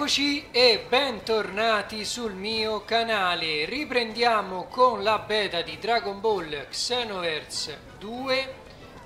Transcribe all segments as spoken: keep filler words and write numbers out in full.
Eccoci e bentornati sul mio canale. Riprendiamo con la beta di Dragon Ball Xenoverse due.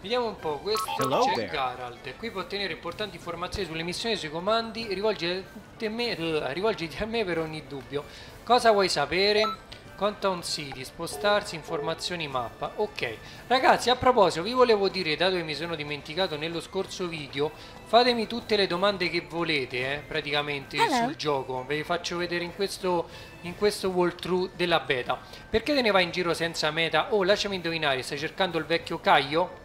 Vediamo un po', questo c'è Geralt. Qui può ottenere importanti informazioni sulle missioni, sui comandi. Rivolgiti a me, rivolgiti a me per ogni dubbio. Cosa vuoi sapere? Cotton City, spostarsi, informazioni, mappa. Ok, ragazzi, a proposito vi volevo dire, dato che mi sono dimenticato nello scorso video, fatemi tutte le domande che volete, eh, praticamente Hello. sul gioco. Ve le faccio vedere in questo, in questo walkthrough della beta. Perché te ne vai in giro senza meta? Oh, lasciami indovinare, stai cercando il vecchio Caio?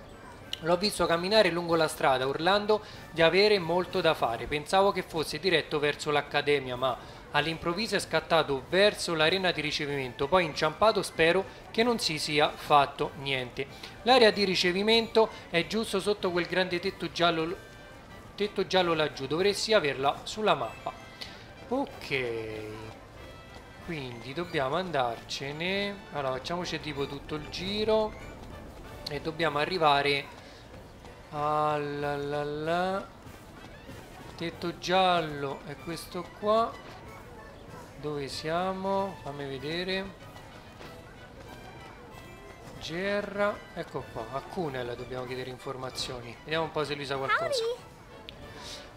L'ho visto camminare lungo la strada urlando di avere molto da fare. Pensavo che fosse diretto verso l'accademia, ma all'improvviso è scattato verso l'arena di ricevimento, poi inciampato. Spero che non si sia fatto niente. L'area di ricevimento è giusto sotto quel grande tetto giallo, tetto giallo laggiù. Dovresti averla sulla mappa. Ok, quindi dobbiamo andarcene. Allora, facciamoci tipo tutto il giro e dobbiamo arrivare al tetto giallo. È questo qua. Dove siamo? Fammi vedere. Gerra. Ecco qua. A Cunel dobbiamo chiedere informazioni. Vediamo un po' se lui sa qualcosa.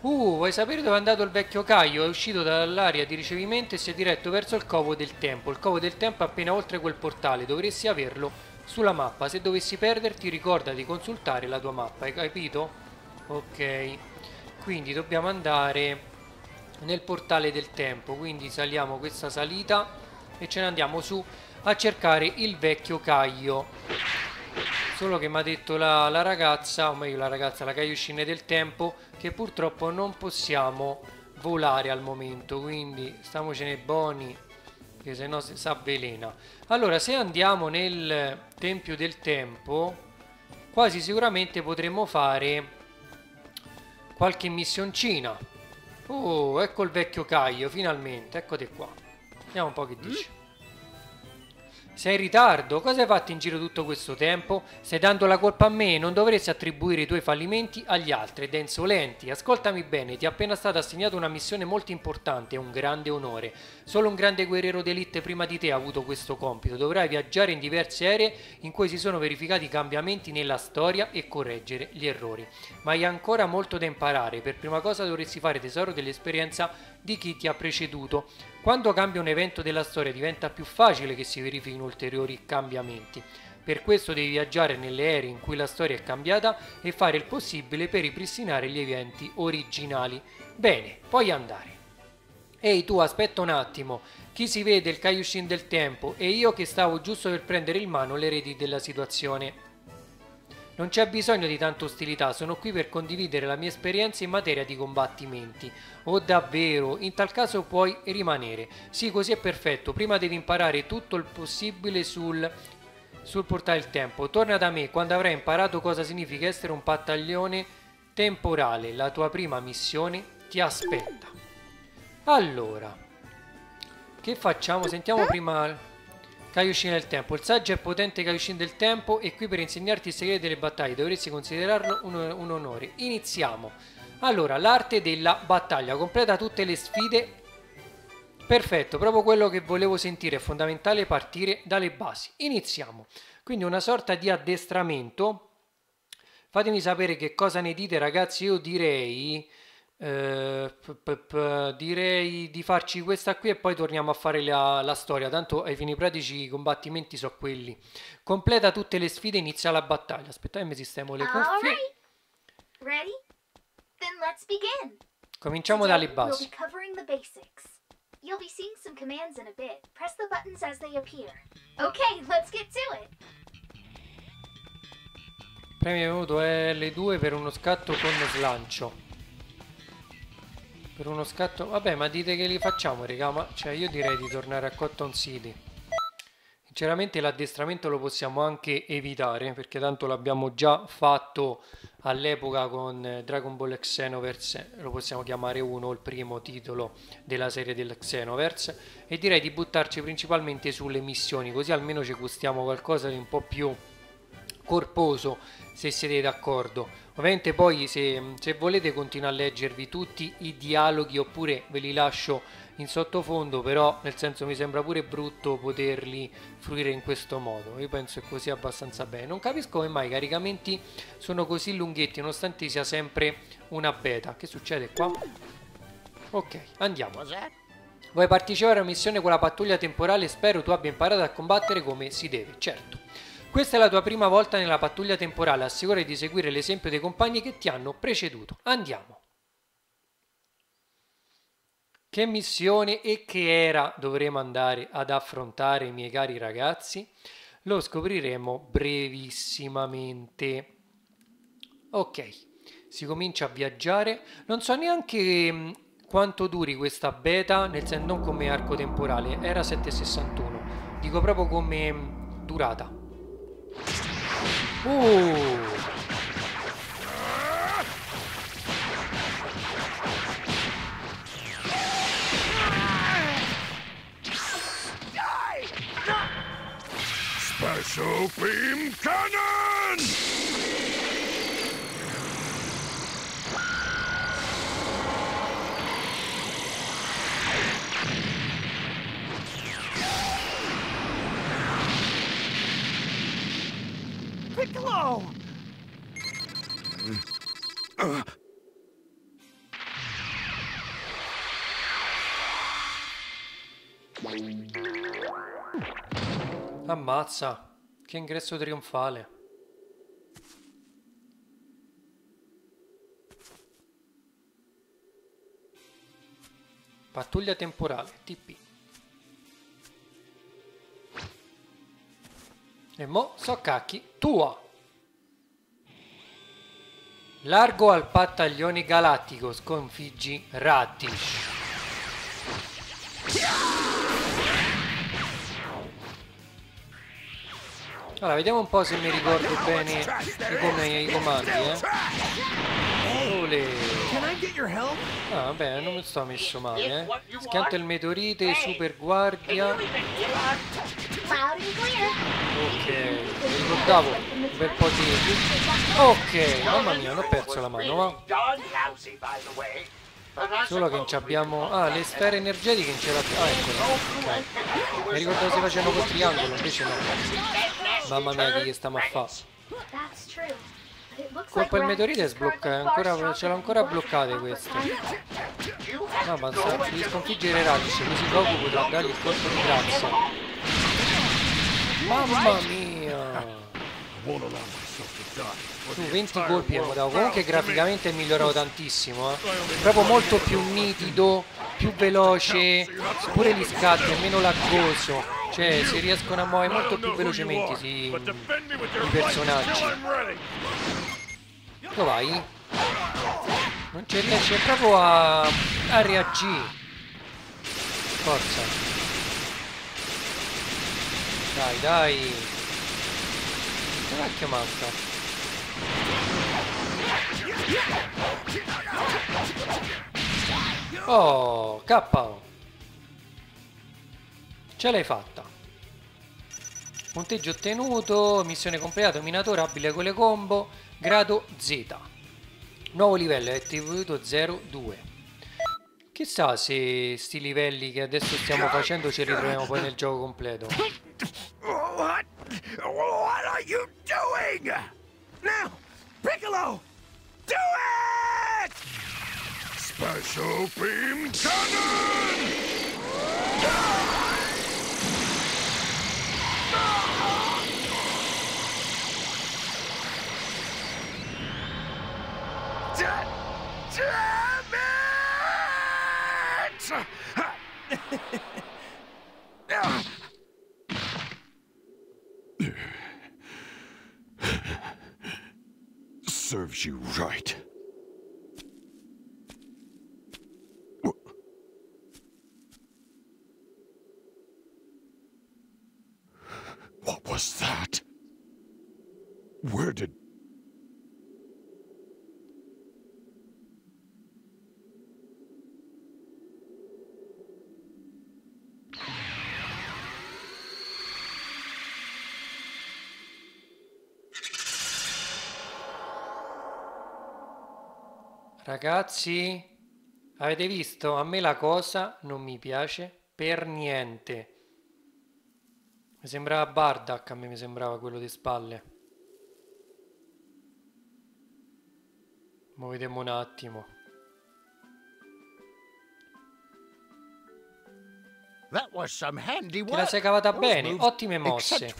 Uh, vuoi sapere dove è andato il vecchio Caio? È uscito dall'area di ricevimento e si è diretto verso il Covo del Tempo. Il Covo del Tempo è appena oltre quel portale. Dovresti averlo sulla mappa. Se dovessi perderti, ricorda di consultare la tua mappa. Hai capito? Ok. Quindi dobbiamo andare nel portale del tempo, quindi saliamo questa salita e ce ne andiamo su a cercare il vecchio Caio. Solo che mi ha detto la, la ragazza, o meglio la ragazza, la Kaioshin del Tempo, che purtroppo non possiamo volare al momento, quindi stamocene buoni, che se no si avvelena. Allora, se andiamo nel Tempio del Tempo, quasi sicuramente potremmo fare qualche missioncina. Oh, ecco il vecchio Caio, finalmente, eccoti qua. Vediamo un po' che dici. Sei in ritardo? Cosa hai fatto in giro tutto questo tempo? Stai dando la colpa a me? Non dovresti attribuire i tuoi fallimenti agli altri ed è insolenti. Ascoltami bene, ti è appena stata assegnata una missione molto importante, è un grande onore. Solo un grande guerriero d'elite prima di te ha avuto questo compito. Dovrai viaggiare in diverse aree in cui si sono verificati cambiamenti nella storia e correggere gli errori. Ma hai ancora molto da imparare. Per prima cosa dovresti fare tesoro dell'esperienza di chi ti ha preceduto. Quando cambia un evento della storia diventa più facile che si verifichino ulteriori cambiamenti. Per questo devi viaggiare nelle aree in cui la storia è cambiata e fare il possibile per ripristinare gli eventi originali. Bene, puoi andare. Ehi tu, aspetta un attimo. Chi si vede il Kaioshin del Tempo e io che stavo giusto per prendere in mano le redini della situazione. Non c'è bisogno di tanta ostilità, sono qui per condividere la mia esperienza in materia di combattimenti. Oh davvero, in tal caso puoi rimanere. Sì, così è perfetto, prima devi imparare tutto il possibile sul, sul portale del tempo. Torna da me quando avrai imparato cosa significa essere un battaglione temporale. La tua prima missione ti aspetta. Allora, che facciamo? Sentiamo prima Kaioshin del Tempo. Il saggio e potente Kaioshin del Tempo è qui per insegnarti i segreti delle battaglie. Dovresti considerarlo un, un onore. Iniziamo. Allora, l'arte della battaglia. Completa tutte le sfide. Perfetto, proprio quello che volevo sentire. È fondamentale partire dalle basi. Iniziamo. Quindi una sorta di addestramento. Fatemi sapere che cosa ne dite, ragazzi. Io direi... Eh, p -p -p direi di farci questa qui e poi torniamo a fare la, la storia. Tanto ai fini pratici i combattimenti sono quelli. Completa tutte le sfide, inizia la battaglia. Aspettate, mi sistemo le cuffie. Right. Ready? Then let's begin. Cominciamo dalle basi. You'll be seeing some commands in a bit. Press the buttons as they appear. Okay, let's get to it. Premi venuto L due per uno scatto con slancio. Per uno scatto, vabbè, ma dite che li facciamo, raga, ma cioè io direi di tornare a Cotton City. Sinceramente l'addestramento lo possiamo anche evitare, perché tanto l'abbiamo già fatto all'epoca con Dragon Ball Xenoverse, lo possiamo chiamare uno, il primo titolo della serie del Xenoverse, e direi di buttarci principalmente sulle missioni, così almeno ci gustiamo qualcosa di un po' più corposo, se siete d'accordo. Ovviamente poi se, se volete continuo a leggervi tutti i dialoghi, oppure ve li lascio in sottofondo, però nel senso mi sembra pure brutto poterli fruire in questo modo. Io penso che così abbastanza bene. Non capisco come mai i caricamenti sono così lunghetti nonostante sia sempre una beta. Che succede qua? Ok, andiamo. Vuoi partecipare a una missione con la pattuglia temporale? Spero tu abbia imparato a combattere come si deve. Certo. Questa è la tua prima volta nella pattuglia temporale, assicurati di seguire l'esempio dei compagni che ti hanno preceduto. Andiamo. Che missione e che era dovremo andare ad affrontare, miei cari ragazzi? Lo scopriremo brevissimamente. Ok, si comincia a viaggiare. Non so neanche quanto duri questa beta, nel senso non come arco temporale, era sette sessantuno. Dico proprio come durata. Uh. Special Beam Cannon! Piccolo! Uh. Ammazza! Che ingresso trionfale. Pattuglia temporale, T P. E mo so cacchi tua. Largo al battaglione galattico, sconfiggi Radish. Allora, vediamo un po' se mi ricordo bene come i comandi, eh. Ole. Ah, vabbè, non mi sto messo male, eh. Schianto il meteorite, super guardia. Ok, mi ricordavo un bel po' di... Ok, mamma mia, non ho perso la mano, ma... Solo che non abbiamo... Ah, le sfere energetiche non ce l'abbiamo... Ah, eccola. Okay. Mi ricordavo si facevano col triangolo, invece no. Mamma mia, che gli stiamo a fare. Colpa il meteorite è sbloccata. Ce l'ho ancora bloccate queste. No, ma devi sconfiggere Radish, così Goku potrà dargli il colpo di grazia. Mamma mia! Su venti colpi abbiamo dato. Comunque graficamente è migliorato tantissimo, eh. Proprio molto più nitido, più veloce, pure gli scatti, meno laggoso. Cioè si riescono a muovere molto più velocemente si... i personaggi. Dove vai? Non ci riesce proprio a, a reagire. Forza. Dai, dai. Una chiamata. Oh, K O. Ce l'hai fatta. Punteggio ottenuto, missione completata, minatore abile con le combo, grado Z. Nuovo livello è attivato zero due. Chissà se sti livelli che adesso stiamo facendo ce li troviamo poi nel gioco completo. What? What are you doing? Now, Piccolo, do it! Special Beam Cannon! Damn it! Serves you right. What was that? Where did... Ragazzi, avete visto? A me la cosa non mi piace per niente. Mi sembrava Bardock, a me mi sembrava quello di spalle. Mo vediamo un attimo. Te la sei cavata bene, ottime mosse.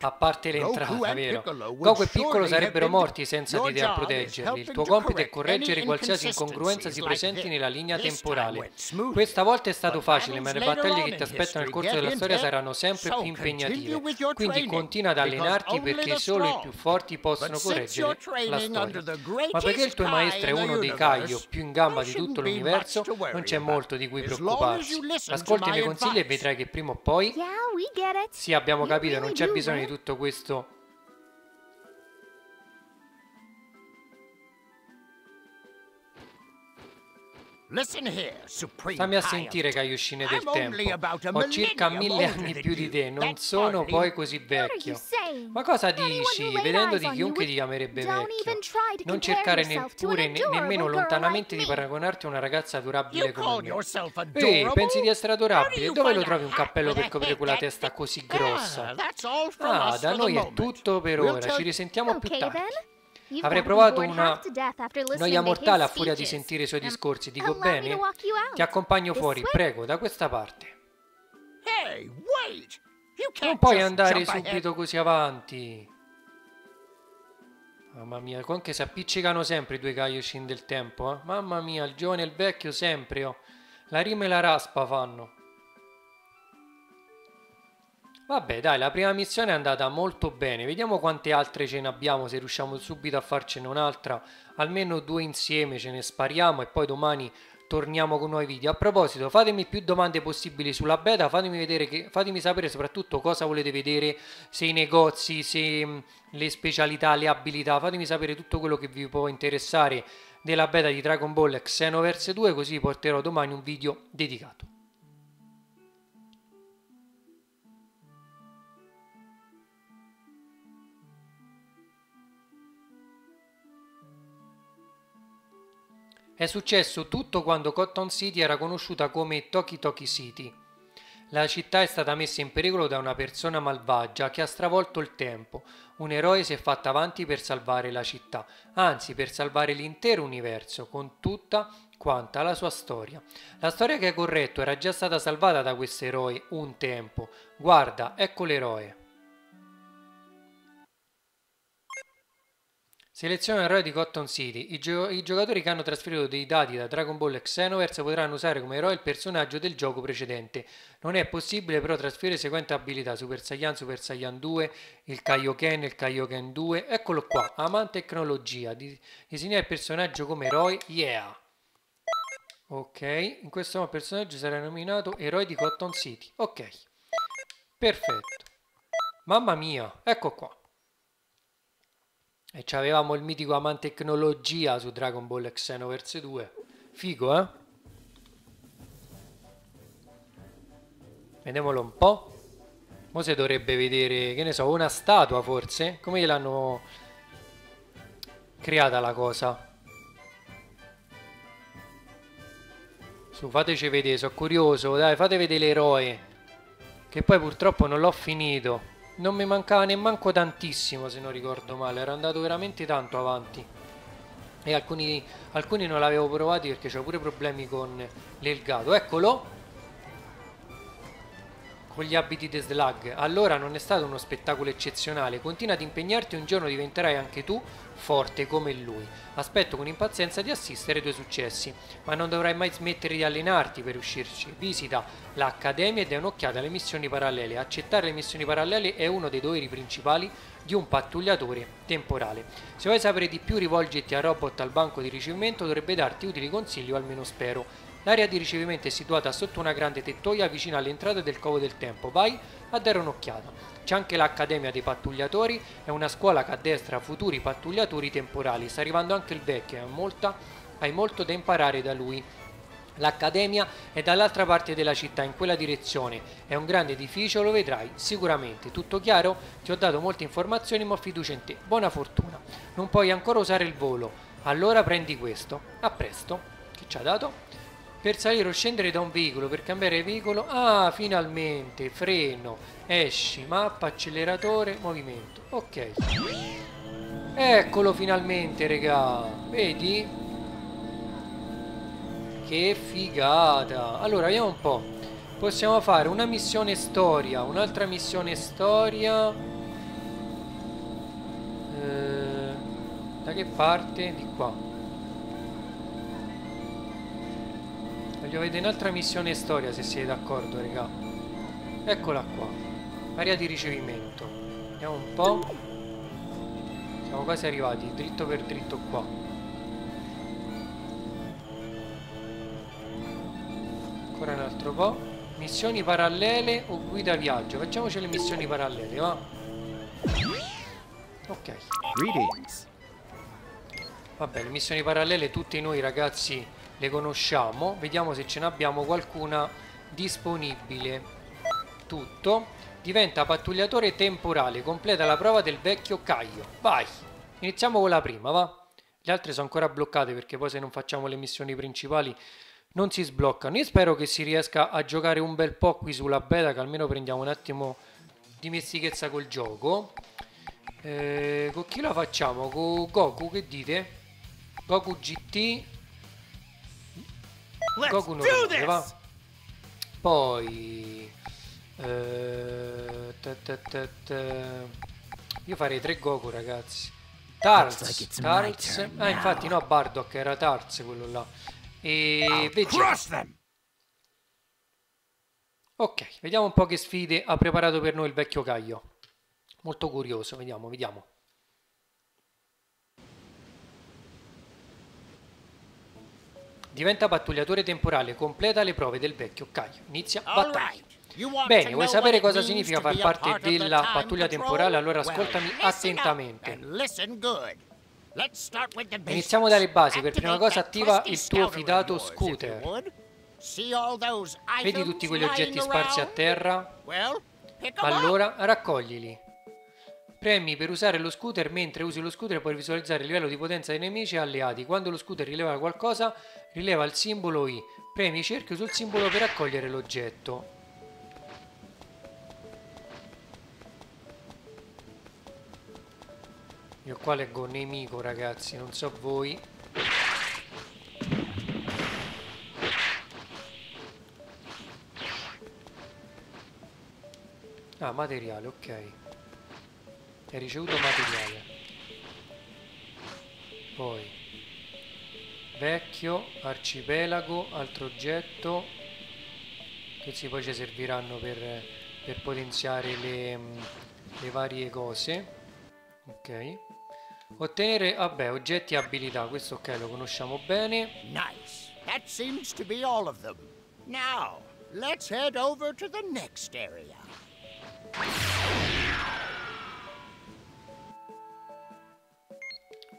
A parte l'entrata, vero? Goku e Piccolo sarebbero morti senza di te a proteggerli. Il tuo compito è correggere qualsiasi incongruenza si presenti nella linea temporale. Questa volta è stato facile, ma le battaglie che ti aspettano nel corso della storia saranno sempre più impegnative. Quindi continua ad allenarti perché solo i più forti possono correggere la storia. Ma perché il tuo maestro è uno dei Caio più in gamba di tutto l'universo, non c'è molto di cui preoccuparsi. Ascolta i miei consigli e vedrai che prima o poi... Sì, abbiamo capito, non c'è bisogno di tutto questo. Stammi a sentire, Kaioshin del Tempo. Ho circa mille anni più di te, non sono poi così vecchio. Ma cosa dici? Vedendoti chiunque ti chiamerebbe vecchio. Non cercare neppure, ne nemmeno lontanamente di paragonarti a una ragazza adorabile come me. Ehi, pensi di essere adorabile? Dove lo trovi un cappello per coprire quella testa così grossa? Ah, da noi è tutto per ora, ci risentiamo più tardi. Avrei provato una noia mortale a furia di sentire i suoi discorsi, dico bene? Ti accompagno fuori, prego, da questa parte. Non puoi andare subito così avanti. Mamma mia, anche si appiccicano sempre i due Kaioshin del tempo, eh? Mamma mia, il giovane e il vecchio sempre, oh. La rima e la raspa fanno. Vabbè dai, la prima missione è andata molto bene, vediamo quante altre ce ne abbiamo, se riusciamo subito a farcene un'altra, almeno due insieme ce ne spariamo e poi domani torniamo con nuovi video. A proposito, fatemi più domande possibili sulla beta, fatemi, vedere che, fatemi sapere soprattutto cosa volete vedere, se i negozi, se le specialità, le abilità, fatemi sapere tutto quello che vi può interessare della beta di Dragon Ball Xenoverse due, così porterò domani un video dedicato. È successo tutto quando Cotton City era conosciuta come Toki Toki City. La città è stata messa in pericolo da una persona malvagia che ha stravolto il tempo. Un eroe si è fatto avanti per salvare la città, anzi per salvare l'intero universo con tutta quanta la sua storia. La storia che hai corretto era già stata salvata da questo eroe un tempo. Guarda, ecco l'eroe. Seleziona l'eroe di Cotton City. I, gio I giocatori che hanno trasferito dei dati da Dragon Ball Xenoverse potranno usare come eroe il personaggio del gioco precedente. Non è possibile però trasferire seguenti abilità: Super Saiyan, Super Saiyan due, il Kaioken, il Kaioken due. Eccolo qua, Amantecnologia. Disegna il personaggio come eroe. Yeah! Ok, in questo modo il personaggio sarà nominato eroe di Cotton City. Ok, perfetto. Mamma mia, ecco qua. E c'avevamo il mitico Amantecnologia su Dragon Ball Xenoverse due. Figo, eh? Vediamolo un po'. Mo si dovrebbe vedere, che ne so, una statua forse? Come gliel'hanno creata la cosa? Su, fateci vedere, sono curioso. Dai, fate vedere l'eroe. Che poi purtroppo non l'ho finito. Non mi mancava nemmanco tantissimo, se non ricordo male, ero andato veramente tanto avanti. E alcuni, alcuni non l'avevo provati perché c'ho pure problemi con l'elgato. Eccolo! Con gli abiti di Slug. Allora non è stato uno spettacolo eccezionale. Continua ad impegnarti e un giorno diventerai anche tu forte come lui. Aspetto con impazienza di assistere ai tuoi successi. Ma non dovrai mai smettere di allenarti per uscirci. Visita l'accademia e dai un'occhiata alle missioni parallele. Accettare le missioni parallele è uno dei doveri principali di un pattugliatore temporale. Se vuoi sapere di più rivolgiti a robot al banco di ricevimento, dovrebbe darti utili consigli, o almeno spero. L'area di ricevimento è situata sotto una grande tettoia vicino all'entrata del Covo del Tempo. Vai a dare un'occhiata. C'è anche l'Accademia dei Pattugliatori, è una scuola che addestra futuri pattugliatori temporali. Sta arrivando anche il vecchio, hai, molta, hai molto da imparare da lui. L'Accademia è dall'altra parte della città, in quella direzione. È un grande edificio, lo vedrai sicuramente. Tutto chiaro? Ti ho dato molte informazioni, ma ho fiducia in te. Buona fortuna. Non puoi ancora usare il volo. Allora prendi questo. A presto. Che ci ha dato? Per salire o scendere da un veicolo, per cambiare veicolo. Ah, finalmente. Freno, esci, mappa, acceleratore, movimento. Ok. Eccolo finalmente, regà. Vedi? Che figata. Allora, vediamo un po'. Possiamo fare una missione storia, un'altra missione storia. Eh, da che parte? Di qua. Voglio vedere un'altra missione storia, se siete d'accordo, raga. Eccola qua. Area di ricevimento. Vediamo un po'. Siamo quasi arrivati, dritto per dritto qua. Ancora un altro po'. Missioni parallele o guida viaggio? Facciamoci le missioni parallele, va? Ok. Vabbè, le missioni parallele tutti noi ragazzi le conosciamo. Vediamo se ce ne abbiamo qualcuna disponibile. Tutto. Diventa pattugliatore temporale. Completa la prova del vecchio Caio. Vai! Iniziamo con la prima, va? Le altre sono ancora bloccate perché poi se non facciamo le missioni principali non si sbloccano. Io spero che si riesca a giocare un bel po' qui sulla beta, che almeno prendiamo un attimo di mestichezza col gioco. Eh, con chi la facciamo? Con Goku, che dite? Goku G T. Goku normale, va? Poi eh, ta ta ta ta. Io farei tre Goku, ragazzi. Tarz, Tarz. Ah, infatti no, Bardock era Tarz quello là. E vediamo. Ok, vediamo un po' che sfide ha preparato per noi il vecchio Caio. Molto curioso, vediamo, vediamo. Diventa pattugliatore temporale, completa le prove del vecchio Caio. Inizia battaglia. Bene, vuoi sapere cosa significa far parte della pattuglia temporale? Allora ascoltami attentamente. Iniziamo dalle basi. Per prima cosa attiva il tuo fidato scooter. Vedi tutti quegli oggetti sparsi a terra? Allora raccoglili. Premi per usare lo scooter. Mentre usi lo scooter puoi visualizzare il livello di potenza dei nemici e alleati. Quando lo scooter rileva qualcosa, rileva il simbolo I. Premi cerchio sul simbolo per raccogliere l'oggetto. Io qua leggo nemico, ragazzi, non so voi. Ah, materiale, ok. Hai ricevuto materiale. Poi vecchio, arcipelago, altro oggetto. Questi poi ci serviranno per, per potenziare le, le varie cose. Ok. Ottenere, vabbè, oggetti e abilità, questo ok, lo conosciamo bene. Nice. That seems to be all of them. Now, let's head over to the next area.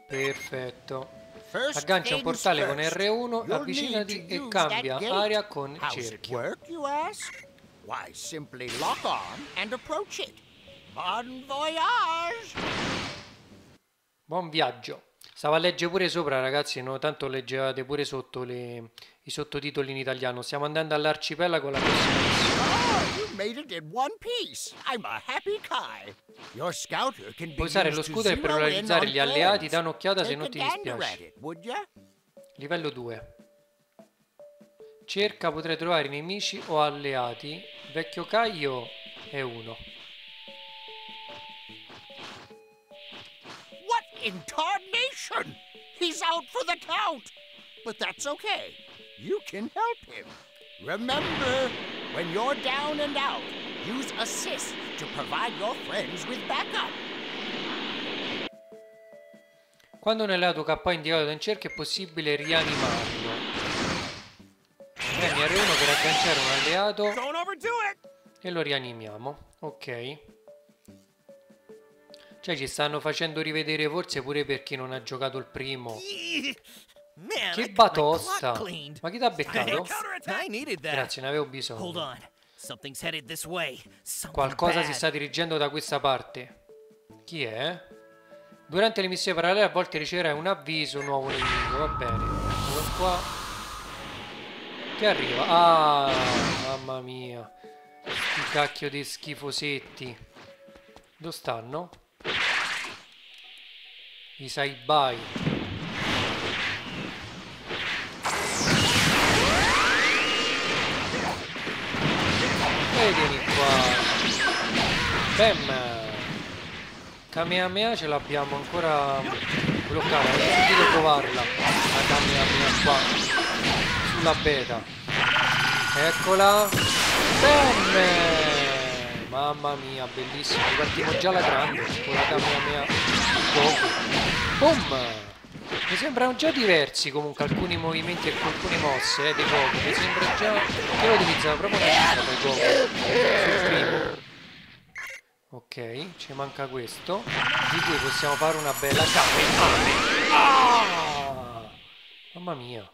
Perfetto. Aggancia un portale con R uno, avvicinati e cambia area con cerchio. Work, you ask? Why, simply lock on and approach it. Bon voyage. Buon viaggio. Stava a leggere pure sopra, ragazzi, no? Tanto leggevate pure sotto le... i sottotitoli in italiano. Stiamo andando all'arcipelago alla prossima missione. Puoi usare lo scooter per realizzare gli alleati. Da un'occhiata se non ti dispiace. Livello due. Cerca, potrai trovare nemici o alleati. Vecchio Caio è uno. In tarnation! He's out for the count! But that's okay. You can help him. Remember, when you're down and out, use assist to provide your friends with backup. Quando un alleato K indicato in cerchio è possibile rianimarlo. Premi R uno per agganciare un alleato. Don't overdo it! E lo rianimiamo. Ok. Cioè ci stanno facendo rivedere forse pure per chi non ha giocato il primo. Che batosta. Ma chi t'ha beccato? Grazie, ne avevo bisogno. Qualcosa si sta dirigendo da questa parte. Chi è? Durante le missioni parallele a volte riceverai un avviso, un nuovo nemico. Va bene, eccolo qua. Che arriva? Ah, mamma mia. Sti cacchio di schifosetti. Dove stanno? I Saibai. E vieni qua. Bam. Kamehameha ce l'abbiamo ancora bloccata, ho sentito provarla la Kamehameha qua sulla beta. Eccola, bene, mamma mia, bellissima, partiamo già la grande con la Kamehameha Goku. Boom! Mi sembrano già diversi comunque alcuni movimenti e alcune mosse eh, dei Goku, mi sembra già che lo utilizzava proprio nel Goku sul primo. Ok, ci manca questo, di cui possiamo fare una bella Kamehameha. Ah! Mamma mia.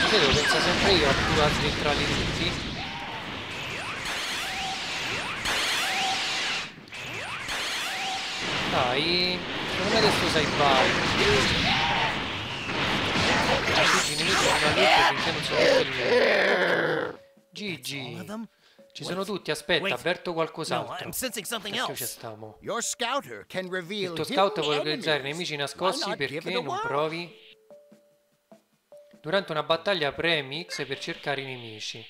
Perché devo pensare sempre io a due altri entrati tutti? Dai, non è che tu sai fare. Tutti i nemici sono a letto finché non sono tutti lì. G G. Ci sono tutti, aspetta, avverto qualcos'altro. Perché ci stiamo? Il tuo scout può localizzare nemici nascosti, perché non provi? Durante una battaglia premi X per cercare i nemici.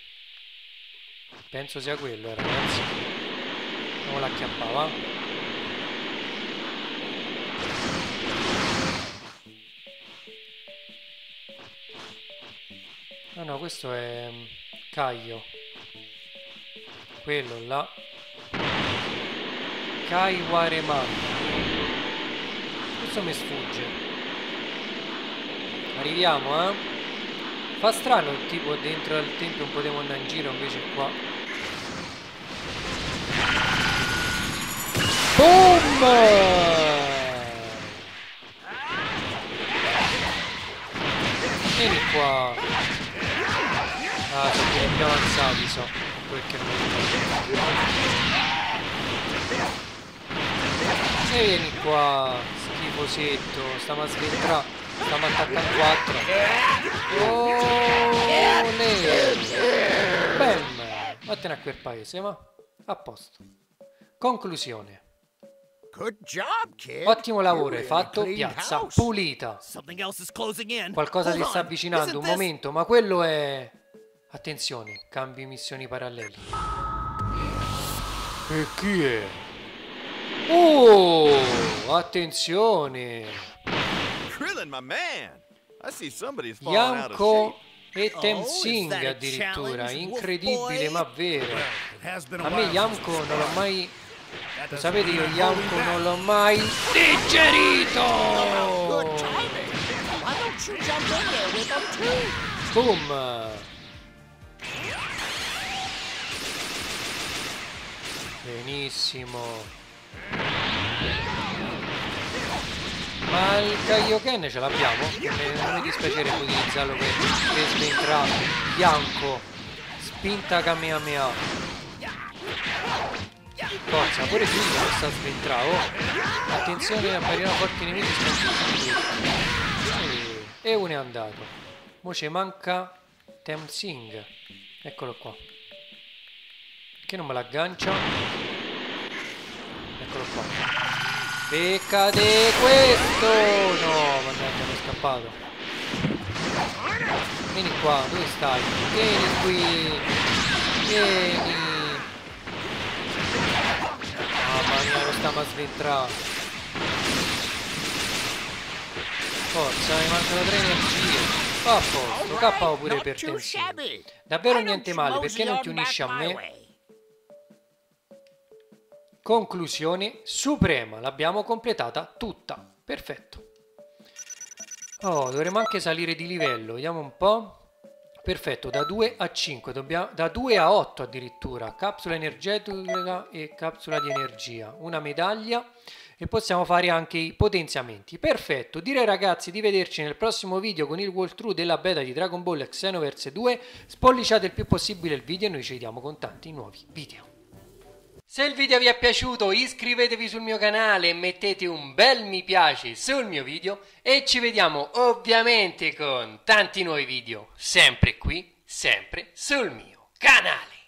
Penso sia quello, ragazzi. Non la acchiappava. No, no, questo è Caio. Quello là, Kaiwareman. Questo mi sfugge. Arriviamo, eh? Fa strano il tipo dentro al tempio, non potevo andare in giro, invece qua. Boom! Vieni qua. Ah, sono più avanzati, so. Perché non mi... E vieni qua, schifosetto, stiamo a sventrare, stiamo attaccando quattro. Oooooh, bam! Vattene a quel paese, ma a posto. Conclusione. Ottimo lavoro, hai fatto, piazza pulita. Qualcosa si sta avvicinando, un momento, ma quello è... Attenzione, cambi missioni parallele. E chi è? Oh, attenzione! Yanko e Tenshin addirittura, incredibile ma vero. A me Yanko non l'ho mai... Lo sapete, io Yanko non l'ho mai digerito! Boom! Benissimo. Ma il Kaioken ce l'abbiamo? Non mi dispiacerebbe utilizzarlo per sventrare Yanko. Spinta Kamehameha. Forza, pure figa questa sventrata. Oh. Attenzione, appariranno forti nemici. E, e uno è andato. Mo ci manca Tenshin. Eccolo qua. Che non me l'aggancia. Eccolo qua. Beccate questo. No, mannaggia, mi è scappato. Vieni qua, dove stai? Vieni qui. Vieni. Mamma mia, lo stiamo a sventrare. Forza, mi mancano tre energie. A posto, K O pure per Tenshin. Davvero niente male, perché non ti unisci a me? Conclusione suprema, l'abbiamo completata tutta, perfetto. Oh, dovremmo anche salire di livello, vediamo un po'. Perfetto, da due a cinque, dobbiamo, da due a otto addirittura. Capsula energetica e capsula di energia, una medaglia, e possiamo fare anche i potenziamenti. Perfetto, direi ragazzi di vederci nel prossimo video con il walkthrough della beta di Dragon Ball Xenoverse due. Spolliciate il più possibile il video e noi ci vediamo con tanti nuovi video. Se il video vi è piaciuto iscrivetevi sul mio canale e mettete un bel mi piace sul mio video e ci vediamo ovviamente con tanti nuovi video, sempre qui, sempre sul mio canale.